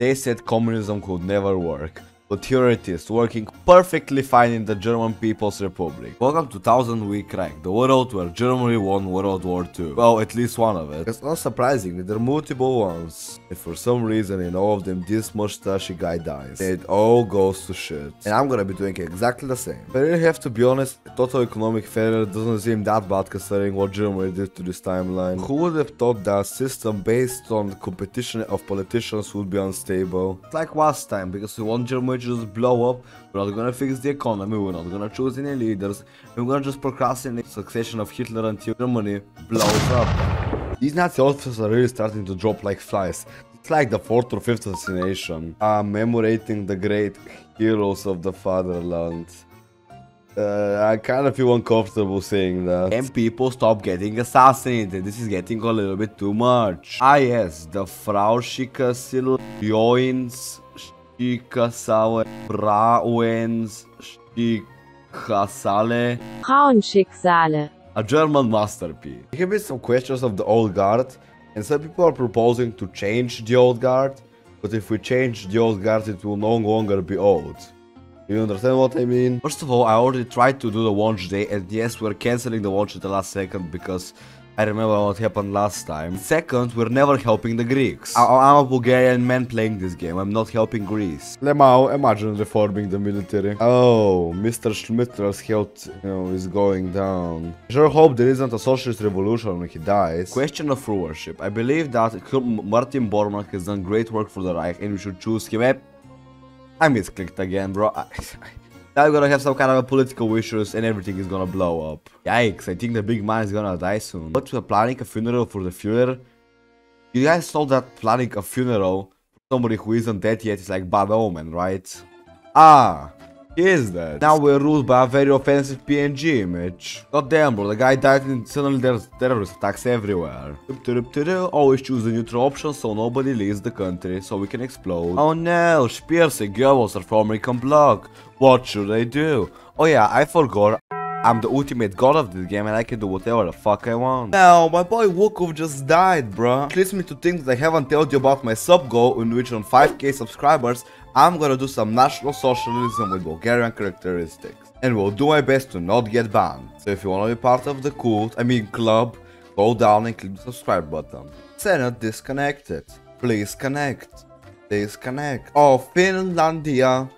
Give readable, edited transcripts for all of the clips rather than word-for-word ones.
They said communism could never work, but here it is, working perfectly fine in the German People's Republic. Welcome to 1000 Week Reich, the world where Germany won World War II. Well, at least one of it. It's not surprising that there are multiple ones. And for some reason in all of them this mustachy guy dies. It all goes to shit. And I'm gonna be doing exactly the same. But I really have to be honest, total economic failure doesn't seem that bad considering what Germany did to this timeline. Who would have thought that a system based on the competition of politicians would be unstable? It's like last time, because we want Germany just blow up, we're not gonna fix the economy, we're not gonna choose any leaders, we're gonna just procrastinate the succession of Hitler until Germany blows up. These Nazi officers are really starting to drop like flies. It's like the 4th or 5th assassination. Commemorating the great heroes of the fatherland. I kind of feel uncomfortable saying that. And people stop getting assassinated, this is getting a little bit too much. Ah yes, the Frau Schickersil joins Schicksale, Frauens, Schicksale, Frauenschicksale, a German masterpiece. There have been some questions of the old guard, and some people are proposing to change the old guard, but if we change the old guard it will no longer be old. You understand what I mean? First of all, I already tried to do the launch day, and yes, we're cancelling the launch at the last second because I remember what happened last time. Second, we're never helping the Greeks. I'm a Bulgarian man playing this game, I'm not helping Greece. Lemao, imagine reforming the military. Oh, Mr. Schmitter's health, you know, is going down. I sure hope there isn't a socialist revolution when he dies. Question of rulership. I believe that Martin Bormann has done great work for the Reich and we should choose him. I misclicked again, bro. Now we're gonna have some kind of political issues and everything is gonna blow up. Yikes, I think the big man is gonna die soon. But we're planning a funeral for the Führer. You guys know that planning a funeral for somebody who isn't dead yet is like bad omen, right? Ah, he is dead. Now we're ruled by a very offensive PNG image. God damn, bro, the guy died and suddenly there's terrorist attacks everywhere. Always choose a neutral option so nobody leaves the country, so we can explode. Oh no, Spears and Goebbels are forming a bloc. What should I do? Oh yeah, I forgot. I'm the ultimate god of this game and I can do whatever the fuck I want. Now, my boy Wukov just died, bruh. Which leads me to things I haven't told you about my sub goal, in which on 5k subscribers, I'm gonna do some national socialism with Bulgarian characteristics. And will do my best to not get banned. So if you wanna be part of the club, go down and click the subscribe button. Senate disconnected. Please connect. Please connect. Oh, Finlandia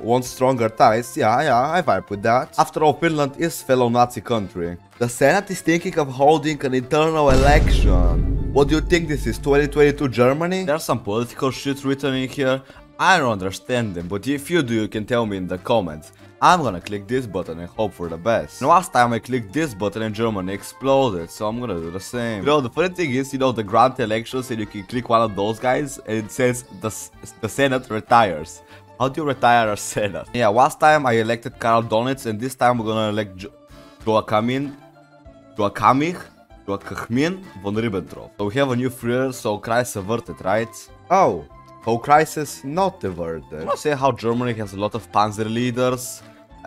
want stronger ties. Yeah, I vibe with that. After all, Finland is fellow Nazi country. The Senate is thinking of holding an internal election. What do you think this is, 2022 Germany? There's some political shit written in here. I don't understand them, but if you do, you can tell me in the comments. I'm gonna click this button and hope for the best. And last time I clicked this button and Germany exploded, so I'm gonna do the same. You know, the funny thing is, you know, the grand elections, and you can click one of those guys and it says the Senate retires. How do you retire a Senate? Yeah, last time I elected Karl Donitz, and this time we're gonna elect Joachimin von Ribbentrop. So we have a new Führer, so crisis averted, right? Oh, so crisis not averted. I wanna say how Germany has a lot of panzer leaders,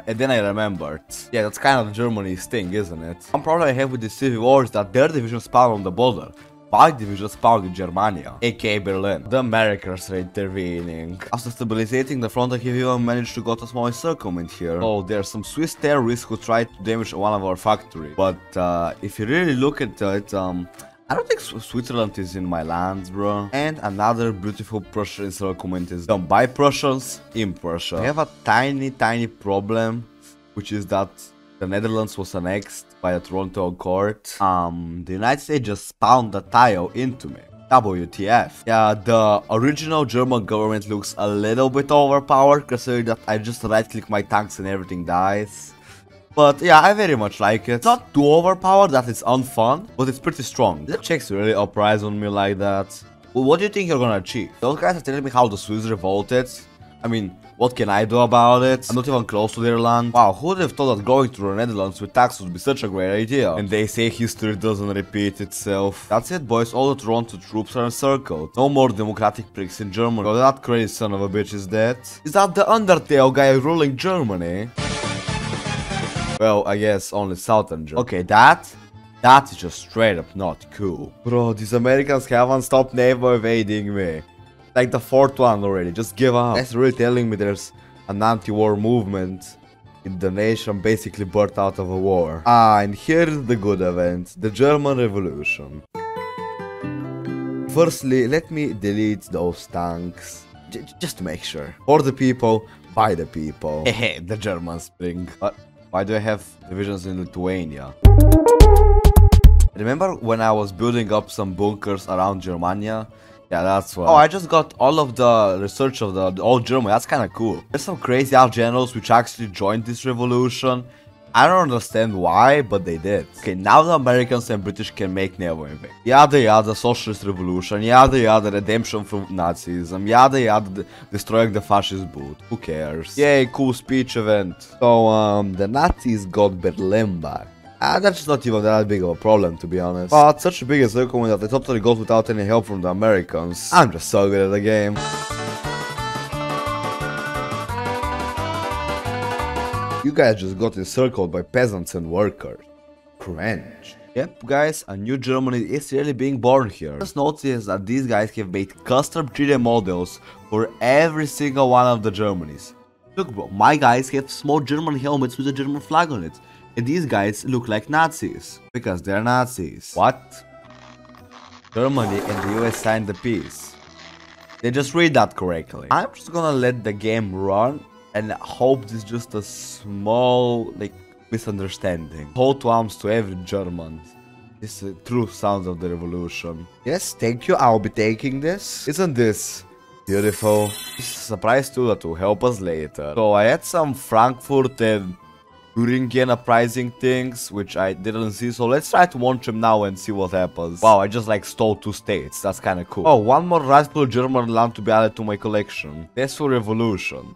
and then I remembered. Yeah, that's kind of Germany's thing, isn't it? One problem I have with the civil war is that their division spawned on the border. My division spawned in Germany, aka Berlin. The Americans are intervening. After stabilizing the front, I have even managed to got a small encirclement here. Oh, there's some Swiss terrorists who tried to damage one of our factories. But if you really look at it, I don't think Switzerland is in my lands, bro. And another beautiful Prussian encirclement is done by Prussians in Prussia. I have a tiny problem, which is that the Netherlands was annexed by the Toronto Court. The United States just spawned the tile into me. WTF. Yeah, the original German government looks a little bit overpowered, considering that I just right-click my tanks and everything dies. But yeah, I very much like it. It's not too overpowered, that it's unfun, but it's pretty strong. The Czechs really uprise on me like that. Well, what do you think you're gonna achieve? Those guys are telling me how the Swiss revolted. I mean, what can I do about it? I'm not even close to their land. Wow, who would have thought that going to the Netherlands with tax would be such a great idea? And they say history doesn't repeat itself. That's it, boys. All the Toronto troops are encircled. No more democratic pricks in Germany. Oh, that crazy son of a bitch is dead. Is that the Undertale guy ruling Germany? Well, I guess only southern Germany. Okay, that is just straight up not cool. Bro, these Americans haven't stopped naval evading me. like the fourth one already, just give up. That's really telling me there's an anti-war movement in the nation basically birthed out of a war. Ah, and here's the good event, the German Revolution. Firstly, let me delete those tanks, just to make sure. For the people, by the people. Hehe, the German Spring. But why do I have divisions in Lithuania? Remember when I was building up some bunkers around Germania? Yeah, that's why. Oh, I just got all of the research of the old Germany. That's kind of cool. There's some crazy ass generals which actually joined this revolution. I don't understand why, but they did. Okay, now the Americans and British can make naval invasion. Yada yada, socialist revolution. Yada yada, redemption from Nazism. Yada yada, destroying the fascist boot. Who cares? Yay, cool speech event. So, the Nazis got Berlin back. That's not even that big of a problem, to be honest. But such a big as that they totally got without any help from the Americans. I'm just so good at the game. You guys just got encircled by peasants and workers. Cringe. Yep, guys, a new Germany is really being born here. Just notice that these guys have made custom 3D models for every single one of the Germanys. Look bro, my guys have small German helmets with a German flag on it. And these guys look like Nazis, because they're Nazis. What? Germany and the US signed the peace. They just read that correctly. I'm just gonna let the game run and hope this is just a small, like, misunderstanding. Hold to arms to every German. This is the true sound of the revolution. Yes, thank you, I'll be taking this. Isn't this beautiful? This is a surprise too that will help us later. So I had some Frankfurt and Thuringian uprising things, which I didn't see, so let's try to watch him now and see what happens. Wow, I just like stole 2 states, that's kinda cool. Oh, one more rightful German land to be added to my collection. Peaceful revolution.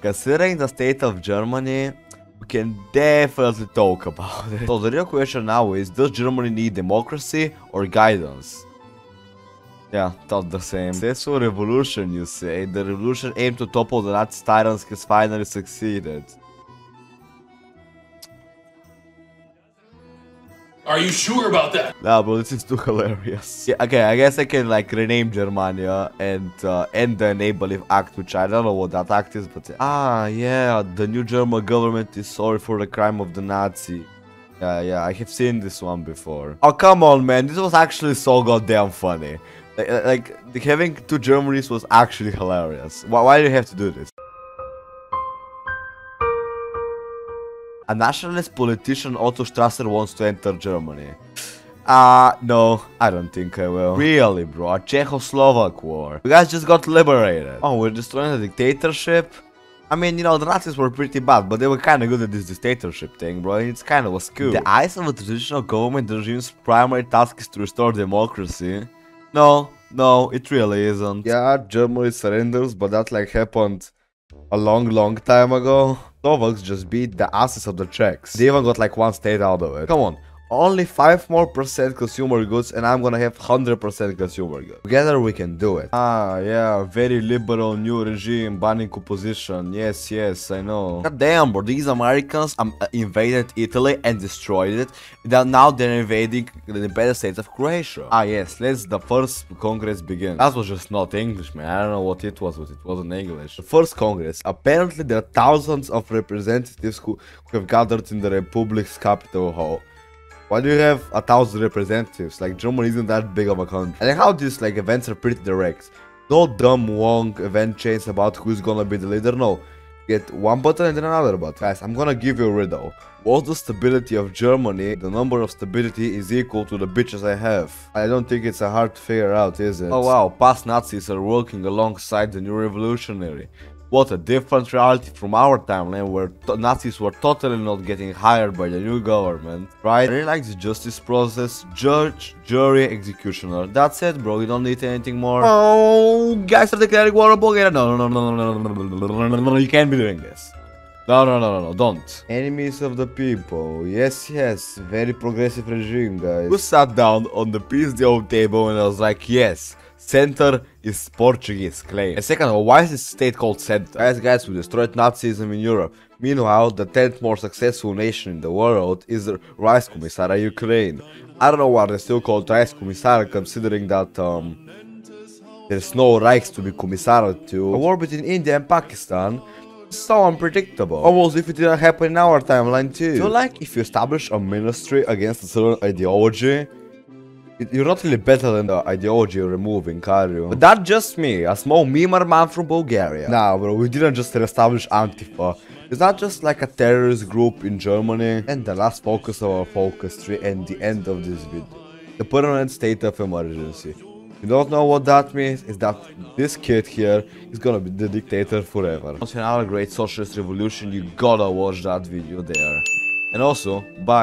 Considering the state of Germany, we can definitely talk about it. So the real question now is, does Germany need democracy or guidance? Yeah, thought the same. Peaceful revolution, you say? The revolution aimed to topple the Nazi tyrants has finally succeeded. Are you sure about that? Nah bro, this is too hilarious. Yeah, okay, I guess I can like rename Germania and end the Enabling Act, which I don't know what that act is, but... Ah, yeah, the new German government is sorry for the crime of the Nazi. Yeah, I have seen this one before. Oh, come on, man, this was actually so goddamn funny. Like having 2 Germanys was actually hilarious. Why do you have to do this? A nationalist politician, Otto Strasser, wants to enter Germany. No, I don't think I will. Really, bro, a Czechoslovak war. You guys just got liberated. Oh, we're destroying a dictatorship? I mean, you know, the Nazis were pretty bad, but they were kinda good at this dictatorship thing, bro, and it's kinda was cool. The eyes of a traditional government regime's primary task is to restore democracy. No, it really isn't. Yeah, Germany surrenders, but that like happened a long time ago. Slovaks just beat the asses of the Czechs. They even got like 1 state out of it. Come on, only 5% more consumer goods and I'm gonna have 100% consumer goods. Together we can do it. Ah, yeah, very liberal new regime banning opposition. Yes, I know. God damn, bro, these Americans invaded Italy and destroyed it. Now they're invading the better states of Croatia. Ah, yes, let's the first Congress begin. That was just not English, man. I don't know what it was, but it wasn't English. The first Congress. Apparently, there are thousands of representatives who have gathered in the Republic's Capitol Hall. Why do you have 1,000 representatives? Like, Germany isn't that big of a country. And how these, like, events are pretty direct. No dumb, long event chains about who's gonna be the leader, no. Get one button and then another button. Guys, I'm gonna give you a riddle. What's the stability of Germany? The number of stability is equal to the bitches I have. I don't think it's hard to figure out, is it? Oh wow, past Nazis are working alongside the new revolutionary. What a different reality from our timeline where Nazis were totally not getting hired by the new government, right? I really like the justice process, judge, jury, executioner. That's it, bro, you don't need anything more. Oh, guys are declaring war on Bulgaria. No, you can't be doing this. No, don't. Enemies of the people. Yes, very progressive regime, guys. Who sat down on the peace deal table and I was like, yes, center is Portuguese claim. And second of all, why is this state called center? Guys, we destroyed Nazism in Europe. Meanwhile, the 10th more successful nation in the world is the Reichskommissar Ukraine. I don't know why they're still called Reichskommissar, considering that There's no Reichs to be commissariat to. A war between India and Pakistan is so unpredictable, almost if it didn't happen in our timeline too. So like if you establish a ministry against a certain ideology, you're not really better than the ideology you're removing, are you? But that's just me, a small memer man from Bulgaria. Nah bro, we didn't just re-establish Antifa. It's not just like a terrorist group in Germany. And the last focus of our focus tree and the end of this video. The permanent state of emergency. You don't know what that means, is that this kid here is gonna be the dictator forever. Once another great socialist revolution, you gotta watch that video there. And also, bye.